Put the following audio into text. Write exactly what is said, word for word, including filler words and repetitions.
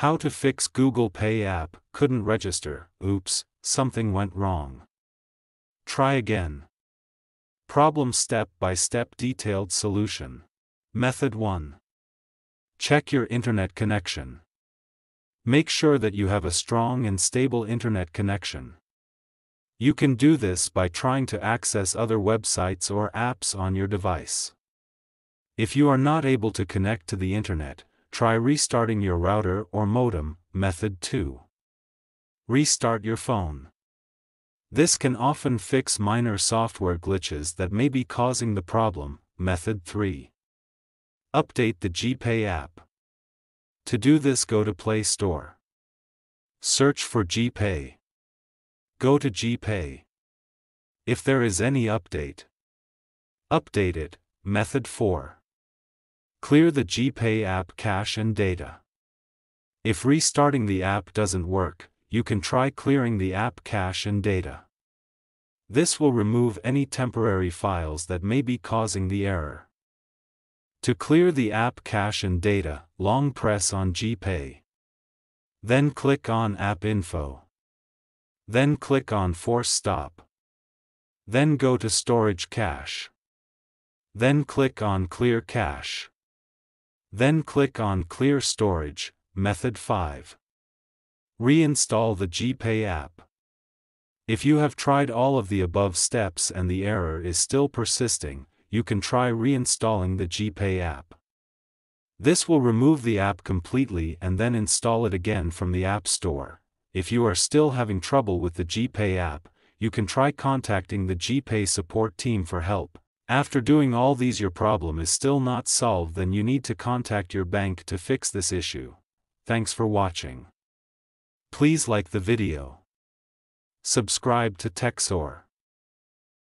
How to fix Google Pay app, couldn't register, oops, something went wrong. Try again. Problem step-by-step detailed solution. Method one. Check your internet connection. Make sure that you have a strong and stable internet connection. You can do this by trying to access other websites or apps on your device. If you are not able to connect to the internet, try restarting your router or modem. Method two. Restart your phone. This can often fix minor software glitches that may be causing the problem. Method three. Update the GPay app. To do this, go to Play Store. Search for GPay. Go to GPay. If there is any update, update it. Method four. Clear the GPay app cache and data. If restarting the app doesn't work, you can try clearing the app cache and data. This will remove any temporary files that may be causing the error. To clear the app cache and data, long press on GPay. Then click on App Info. Then click on Force Stop. Then go to Storage Cache. Then click on Clear Cache. Then click on Clear Storage. Method five. Reinstall the GPay app. If you have tried all of the above steps and the error is still persisting, you can try reinstalling the GPay app. This will remove the app completely and then install it again from the App Store. If you are still having trouble with the GPay app, you can try contacting the GPay support team for help. After doing all these, your problem is still not solved, then you need to contact your bank to fix this issue. Thanks for watching. Please like the video. Subscribe to Techsor.